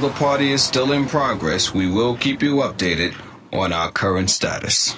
the party is still in progress, we will keep you updated on our current status.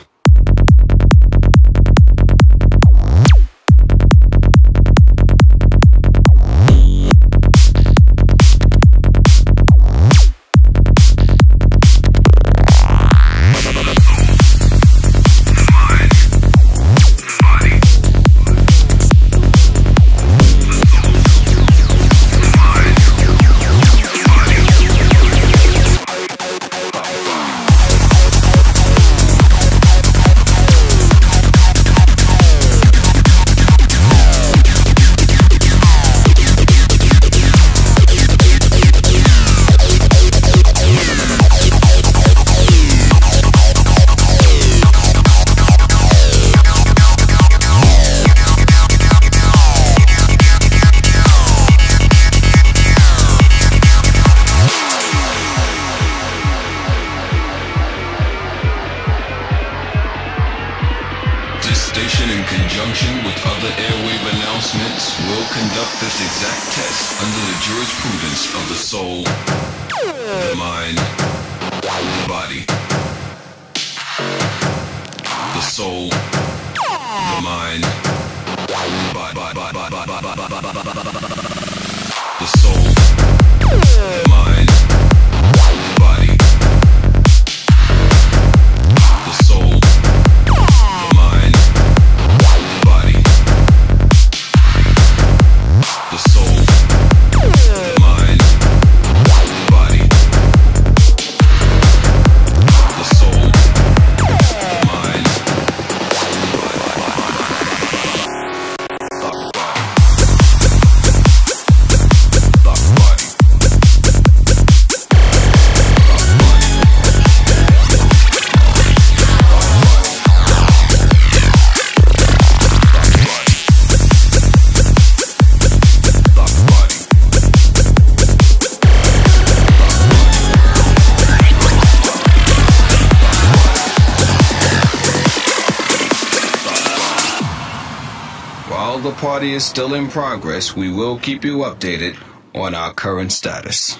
Party is still in progress, we will keep you updated on our current status.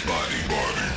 The body.